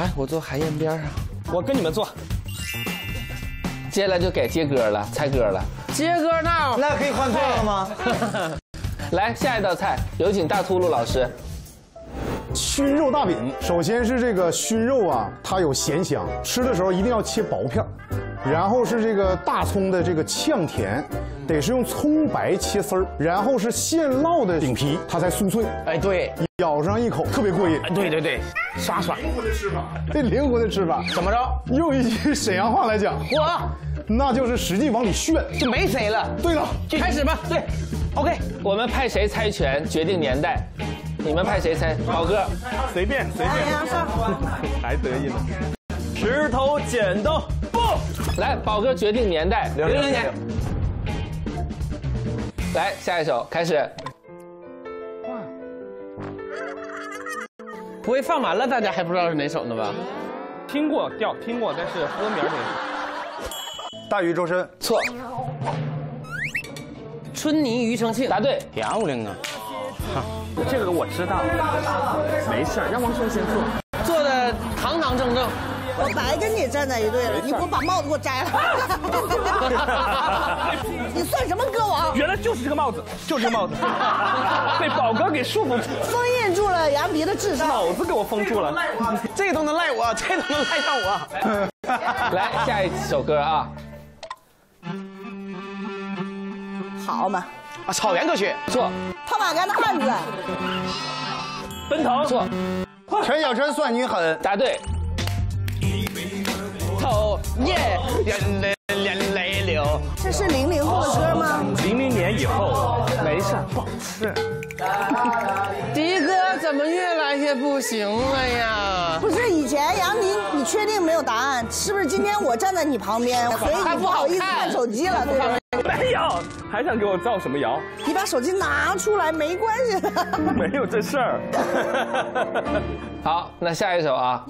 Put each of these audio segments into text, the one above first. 来，我坐海燕边上，我跟你们坐。接下来就该接歌了，猜歌了。接歌呢？那可以换座了吗？来，下一道菜，有请大秃噜老师。 熏肉大饼，首先是这个熏肉啊，它有咸香，吃的时候一定要切薄片，然后是这个大葱的这个呛甜，得是用葱白切丝儿，然后是现烙的饼皮，它才酥脆。哎，对，咬上一口特别过瘾。哎，对对对，刷刷。灵魂的吃法，这灵魂的吃法怎么着？用一句沈阳话来讲，嚯，那就是使劲往里炫，就没谁了。对了，就开始吧。对 ，OK， 我们派谁猜拳决定年代。 你们派谁猜？宝哥，随便随便。还得意呢。石头剪刀布，来，宝哥决定年代，00年。来，下一首开始。哇，不会放完了，大家还不知道是哪首呢吧？听过调，听过，但是歌名没。大鱼周深，错。春泥庾澄庆，答对。漂亮啊！ 这个我知道，没事，让王生先做，做的堂堂正正。我白跟你站在一队了，你给我把帽子给我摘了。你算什么歌王？原来就是这个帽子，就是这个帽子，被宝哥给束缚住，封印住了杨迪的智商，脑子给我封住了。这都能赖我，这都能赖上我。来，下一首歌啊，好嘛。 啊，草原歌曲错，套马杆的汉子，奔腾错，陈小春算你狠，答对。讨厌人的眼泪流，这是00后的歌吗？00年以后，没事，不好吃。迪哥怎么越来越不行了呀？不是以前杨迪，你确定没有答案？是不是今天我站在你旁边，所以你不好意思看手机了，对吧？ 没有，还想给我造什么谣？你把手机拿出来，没关系的。没有这事儿。好，那下一首啊。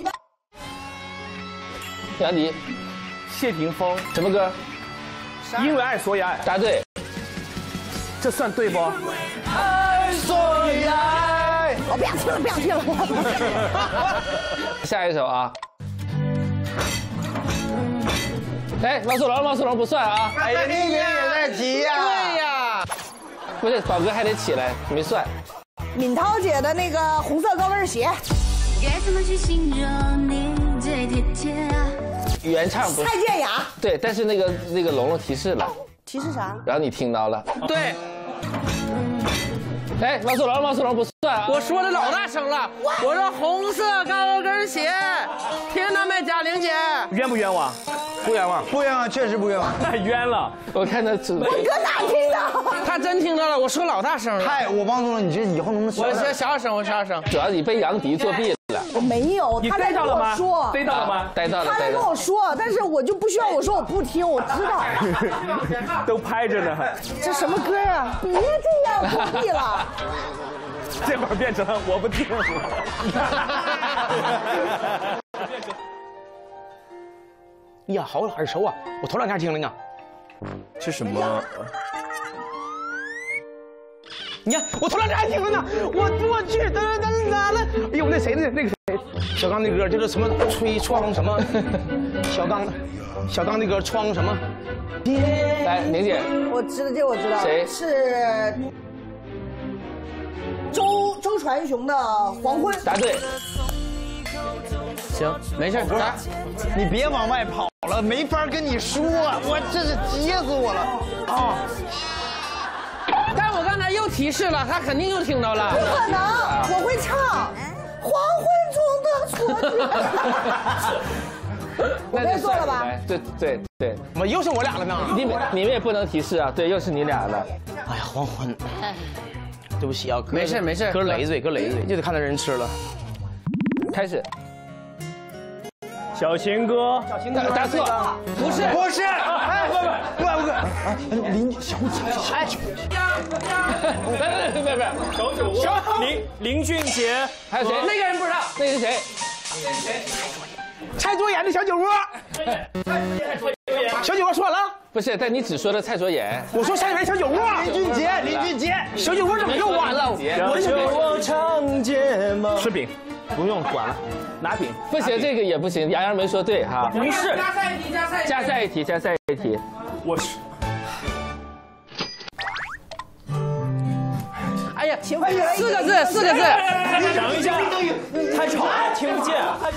杨迪，谢霆锋什么歌？因为爱所以爱。答对。这算对不？爱所以爱。我不想听了，不想听了。下一首啊。 哎，汪苏泷，汪苏泷不算啊！哎呀，你也在急呀！对呀，不是，宝哥还得起来，没算。敏涛姐的那个红色高跟鞋，该怎么去形容你最贴切？原唱不是蔡健雅。对，但是那个龙龙提示了，提示啥？然后你听到了。对。哎，汪苏泷，汪苏泷不算啊！我说的老大声了，我说红色高跟鞋，听到没，贾玲姐？冤不冤枉？ 不冤枉，不冤枉，确实不冤枉，太冤了！我看他嘴。文哥哪听到？他真听到了，我说老大声了。嗨，我帮助了你，这以后能不能小点？我小点声，我小点声。主要你被杨迪作弊了。我没有，他在跟我说。逮到了吗？逮到了。他在跟我说，但是我就不需要我说我不听，我知道。都拍着呢。这什么歌啊？别这样作弊了。这会儿变成我不听了。呀，好耳熟啊！我头两天听了呢。这什么？你看，我头两天还听了呢。我去，哒哒哒哒哒！哎呦，那谁的那个谁，小刚的歌，这是什么？吹窗什么？小刚的歌，窗什么？来，宁姐，我知道这我知道。谁？是周传雄的《黄昏》。答对。 行，没事，不是，你别往外跑了，没法跟你说，我真是急死我了啊！但我刚才又提示了，他肯定又听到了。不可能，我会唱《黄昏中的错觉》。我该做了吧？对，怎么又是我俩了呢？你们也不能提示啊！对，又是你俩了。哎呀，黄昏，对不起啊，哥，没事，哥累嘴，就得看他人吃了。开始。 小情歌，答错，不是，哎，不，林俊杰，还有谁？那个人不知道，那是谁？蔡卓妍的小酒窝，小酒窝说完了，不是，但你只说了蔡卓妍，我说蔡卓妍小酒窝，林俊杰，小酒窝怎么又完了？我的小酒窝长睫毛，吃饼。不用管了，拿饼。不行，这个也不行。杨洋没说对哈。不是。加赛一题，加赛一题。加赛一题，加赛一题。我去。哎呀，4个字，4个字。你等一下，太吵了，听不见。哎，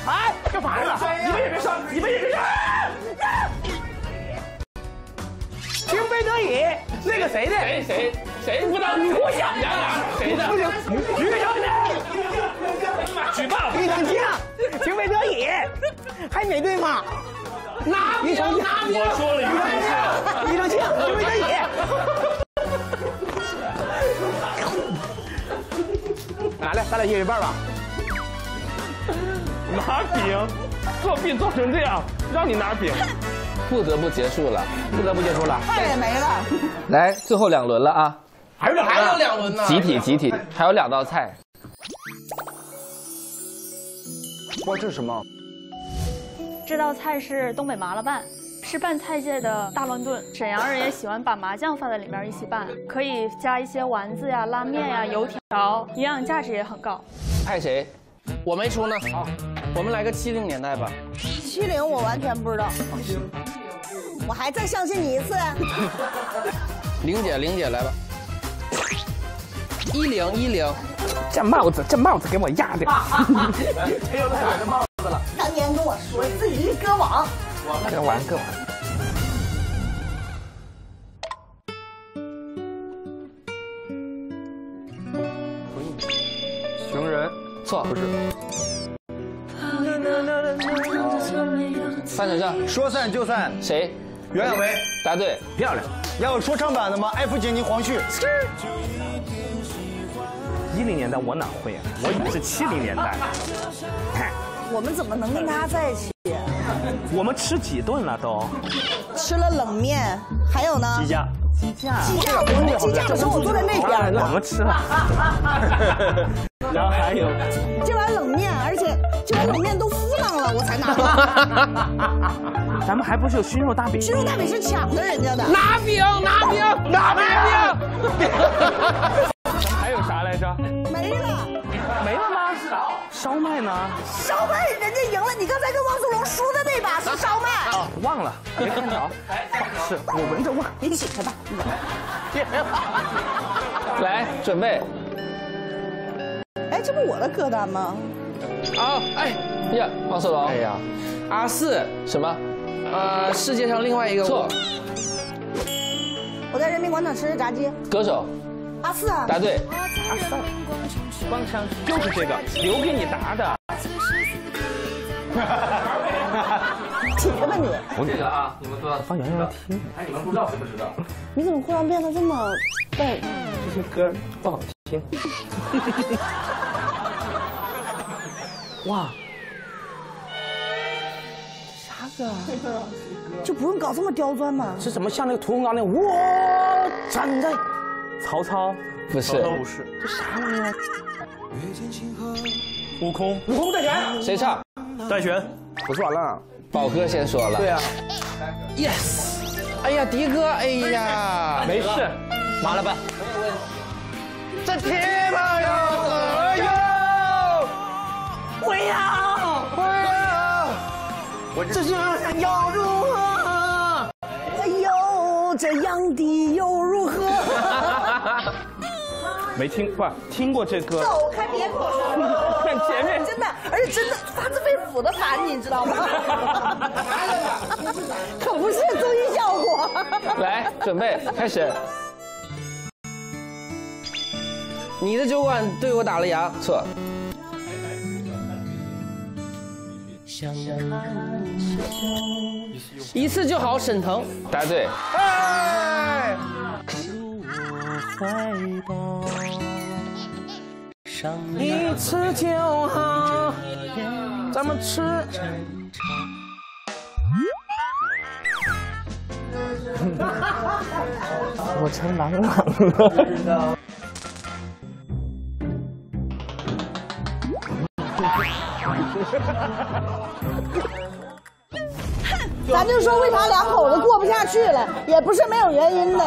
干嘛呢？你们也别上，你们也别上。情非得已，那个谁的？谁不当？你给我想杨洋，谁的？不行，于小姐。 举报！你冷静，情非得已，还没对吗？拿你成绩，我说了于正庆，情非得已。拿来，咱俩一人一半吧。拿饼，作弊做成这样，让你拿饼，不得不结束了，不得不结束了，饭也没了。来，最后2轮了啊！还有2轮呢。集体，还有2道菜。 哇，这是什么？这道菜是东北麻辣拌，是拌菜界的大乱炖。沈阳人也喜欢把麻酱放在里面一起拌，可以加一些丸子呀、拉面呀、油条，营养价值也很高。派谁？我没出呢。好，我们来个70年代吧。70我完全不知道。我还再相信你一次。玲姐来吧。10。这帽子给我压的，没有奶的帽子了。当年跟我说自己是割网，割网。熊人错不是。翻转正，说散就散。谁？袁娅维。答对，漂亮。要有说唱版的吗？艾弗杰尼、黄旭。 10年代我哪会啊？我以为是70年代。我们怎么能跟他在一起？我们吃几顿了都？吃了冷面，还有呢？鸡架，鸡架的时候我坐在那边。我们吃了。然后还有这碗冷面，而且这碗冷面都敷浪了，我才拿到。咱们还不是有熏肉大饼？熏肉大饼是抢的人家的。拿饼。 还有啥来着？没了吗？烧麦呢？烧麦人家赢了，你刚才跟汪苏泷输的那把是烧麦。哦，忘了，没看着。是我闻着味，你起开吧。来，准备。哎，这不我的歌单吗？啊，哎呀，汪苏泷。哎呀，4什么？世界上另外一个我。错。我在人民广场吃炸鸡。歌手。 4啊，答对。4，光枪就是这个，留给你答的。起来吧你！我这个啊，你们都要放杨洋听。哎，你们不知道是不知道？你怎么忽然变得这么笨？这些歌不好听。哇，啥歌？就不用搞这么刁钻嘛。是什么？像那个屠洪刚那我站在。 曹操不是，这啥玩意儿？悟空戴荃，谁唱？戴荃，我说完了，宝哥先说了。对啊 ，yes， 哎呀，迪哥，哎呀，没事，麻辣拌。这天嘛有何用？不要，我这日子又如何？哎呦，这样的又如何？ 没听，不听过这歌。走开，别跟我说。看前面，真的，而且真的发自肺腑的烦你，知道吗？可不是综艺效果。来，准备开始。你的酒馆对我打了烊，错。一次就好，沈腾。答对。哎。 怀抱，一次就好，咱们吃。我成朗朗了。咱就说为啥2口子过不下去了，也不是没有原因的。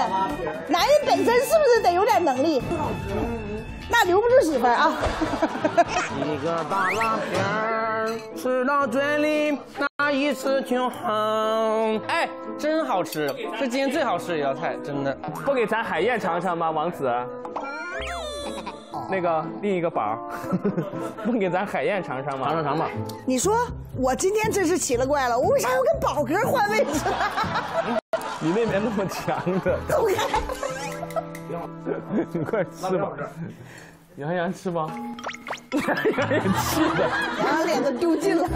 男人本身是不是得有点能力？那刘公子媳妇儿啊。一个大辣片吃到嘴里那一次就好，哎，真好吃，这今天最好吃的一道菜，真的。不给咱海燕尝尝吗，王子？那个另一个宝，能给咱海燕尝尝吗？尝吧。你说我今天真是奇了怪了，我为啥要跟宝哥换位置？你那边那么强的，走开！你快吃吧，杨洋吃吗？杨洋也气的，然后脸都丢尽了。